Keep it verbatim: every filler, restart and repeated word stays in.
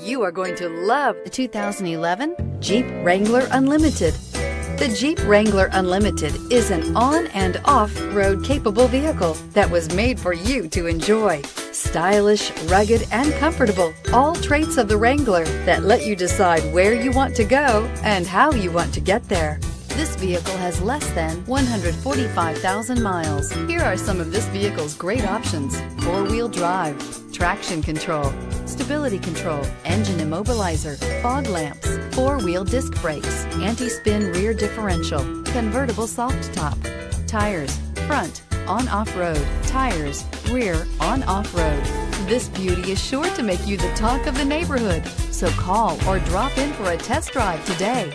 You are going to love the two thousand eleven Jeep Wrangler Unlimited. The Jeep Wrangler Unlimited is an on and off-road capable vehicle that was made for you to enjoy. Stylish, rugged, and comfortable, all traits of the Wrangler that let you decide where you want to go and how you want to get there. This vehicle has less than one hundred forty-five thousand miles. Here are some of this vehicle's great options: four-wheel drive, traction control, stability control, engine immobilizer, fog lamps, four-wheel disc brakes, anti-spin rear differential, convertible soft top, tires, front, on-off road, tires, rear, on-off road. This beauty is sure to make you the talk of the neighborhood, so call or drop in for a test drive today.